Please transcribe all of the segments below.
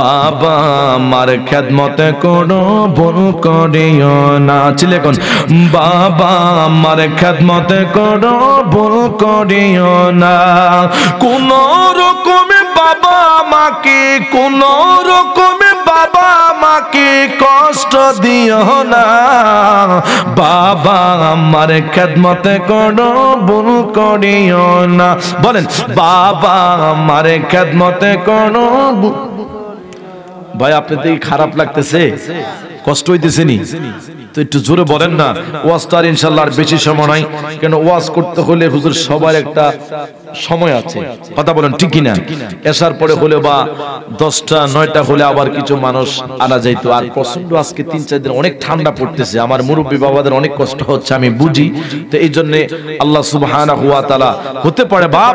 बाबा मार खिदमत करो भूल करियो ना चिल्ले कोन बाबा मार खिदमत करो भूल करियो ना कोनो रकमे बाबा माके कोनो रकमे बाबा माके कष्ट दियो ना बाबा मार खिदमत करो भूल करियो ना बोलें बाबा मार खिदमत करो भाई आपने तो खराब लगते से कष्ट হইতেছে নি তো একটু জোরে বলেন না ওয়াজটার ইনশাআল্লাহ আর বেশি সময় নাই কারণ ওয়াজ করতে হলে হুজুর সবার একটা সময় আছে কথা বলেন ঠিক কি না এসার পরে হলে বা 10টা 9টা হলে আবার কিছু মানুষ আনা যাইতো আর প্রচন্ড আজকে 3-4 দিন অনেক ঠান্ডা পড়তেছে আমার মুরব্বি বাবাদের অনেক কষ্ট হচ্ছে আমি বুঝি তো এইজন্য আল্লাহ সুবহানাহু ওয়া তাআলা হতে পারে বাপ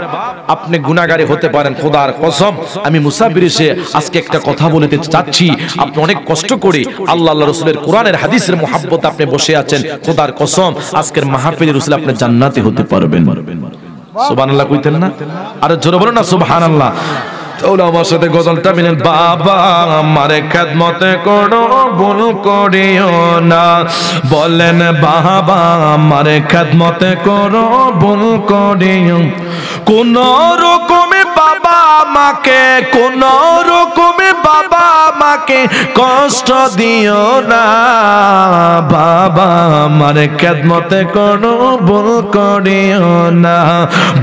আপনি গুনাহগারী হতে পারেন খোদার কসম আমি মুসাফির এসে আজকে একটা কথা বলতে চাচ্ছি আপনি অনেক কষ্ট করে আল্লাহ আল্লাহ রাসূলের কোরআনের হাদিসের মুহাব্বত আপনি বসে আছেন খোদার কসম আজকের মাহফিলে রাসূল আপনি জান্নাতে হতে পারবেন সুবহানাল্লাহ কইতেন না আর জোরে বলেন না সুবহানাল্লাহ তাহলে আমার সাথে গজলটা মিলেন বাবা আমারে খিদমত করো ভুল করিও না বলেন বাবা আমারে খিদমত করো ভুল করিও কোন রকমে বাবা মাকে কোন রকমে বাবা মাকে কষ্ট দিও না বাবা আমারে খিদমত করো ভুল করিও না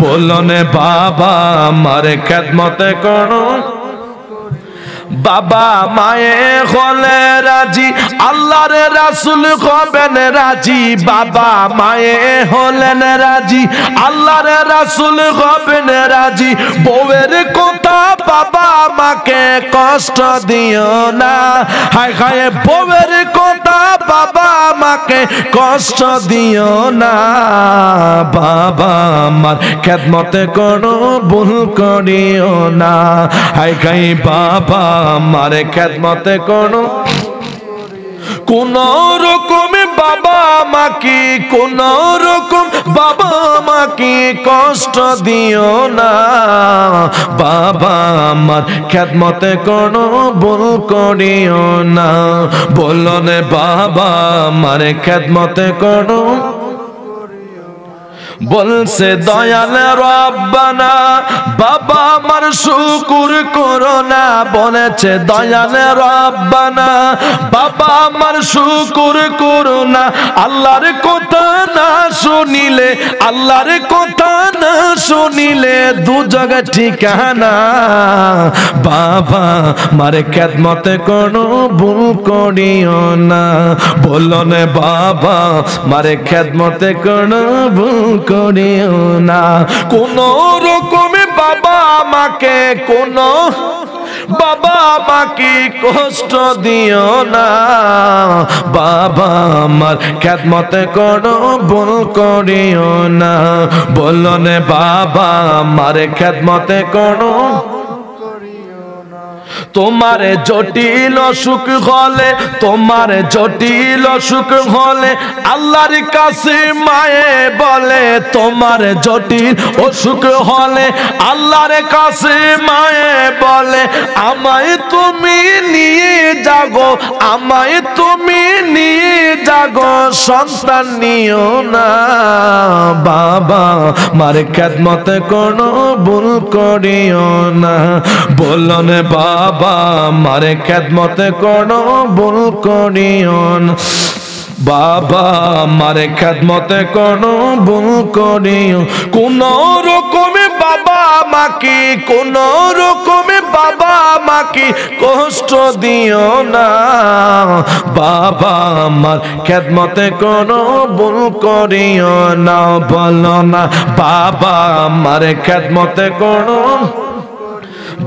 বলনে বাবা আমারে খিদমত করো বাবা মায়ে হলে রাজি আল্লাহর রাসূল হবেন রাজি বাবা মায়ে হলেন রাজি আল্লাহর রাসূল হবেন রাজি বউয়ের কথা বাবা মাকে কষ্ট দিও না হায় হায় বউয়ের কথা বাবা মাকে কষ্ট দিও না বাবা আমার খিদমত করো ভুল করিও না হায় হায় বাবা मारे खिदमत करो कोनो रकम बाबा माके कोनो रकम बाबा माके कष्ट दियो ना बाबा मार खिदमत करो भूल करियो ना बोलो ने बाबा मारे खिदमत करो বলছে দয়াল রব্বানা বাবা আমার শুকর করো না বলেছে দয়াল রব্বানা বাবা আমার শুকর করো না আল্লাহর কথা না শুনিলে আল্লাহর কথা না শুনিলে দুজগ ঠিকানা বাবা আমার খিদমত করো ভুল করিও না বলো না বাবা আমার খিদমত করো ভুল করিও না কোন রকমে বাবা মাকে কোন বাবা মাকে কষ্ট দিও না বাবা আমার খিদমত করো ভুল করিও না বলো না বাবা আমার খিদমত করো তোমার জটিল অসুখ হলে তোমার জটিল অসুখ হলে আল্লাহর কাছে মায়ে বলে তোমার জটিল অসুখ হলে আল্লাহর কাছে মায়ে বলে আমায় তুমি নিয়ে যাগো আমায় তুমি নিয়ে যাগো সন্তান নিও না বাবা আমার খিদমত করো ভুল করিও না বলো না বাবা बाबा मारे खिदमत करो भूल करियो ना बाबा मारे खिदमत करो भूल करियो कोनो रकमे बाबा माके कोनो रकमे बाबा माके कष्ट दियो ना बाबा मार खिदमत करो भूल करियो ना बोलो ना बाबा मारे खिदमत करो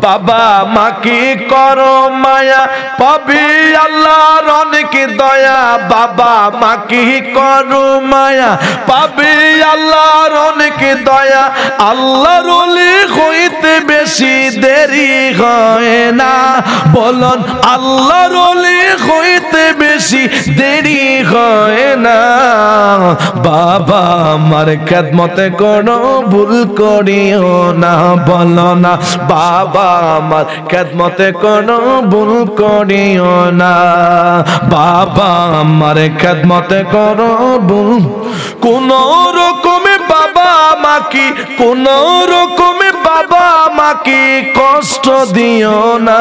बाबा माकी करो माया पाबी अल्लाहर अनेक दया बाबा माकी करो माया पाबी अल्लाहर अनेक दया अल्लाहर ओली হইতে বেশি দেরি হয় না বলন আল্লাহর ওলি হইতে বেশি দেরি হয় না বাবা আমার খিদমত করো ভুল করিও না বলনা বাবা আমার খেদমতে কোনো ভুল করিও না, বাবা আমার খেদমতে কোনো ভুল কোনো রকমে বাবা মাকি কোনো রকমে বাবা মাকি কষ্ট দিও না,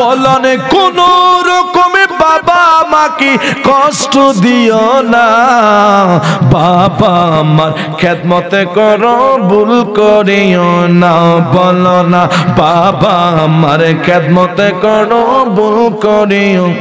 বলন কোনো রকমে বাবা মাকি কষ্ট দিও না, বাবা আমার খেদমতে কোনো ভুল করিও না, বলো না বাবা আমার খেদমতে কোনো ভুল করিও।